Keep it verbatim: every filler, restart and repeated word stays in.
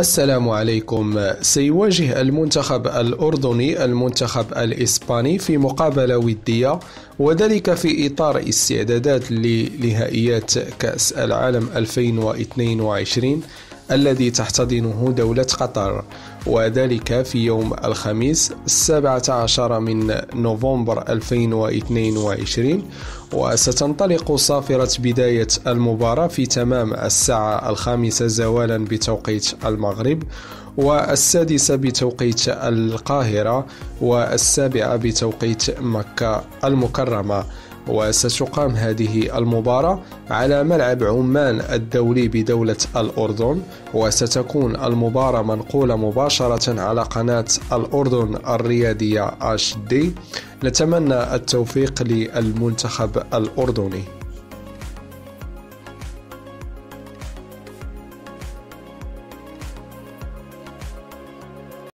السلام عليكم. سيواجه المنتخب الأردني المنتخب الإسباني في مقابلة ودية، وذلك في إطار استعدادات لنهائيات كأس العالم ألفين واثنين وعشرين الذي تحتضنه دولة قطر، وذلك في يوم الخميس السابع عشر من نوفمبر ألفين واثنين وعشرين. وستنطلق صافرة بداية المباراة في تمام الساعة الخامسة زوالا بتوقيت المغرب، والسادسة بتوقيت القاهرة، والسابعة بتوقيت مكة المكرمة. وستقام هذه المباراة على ملعب عمان الدولي بدولة الأردن، وستكون المباراة منقولة مباشرة على قناة الأردن الرياضية إتش دي. نتمنى التوفيق للمنتخب الأردني.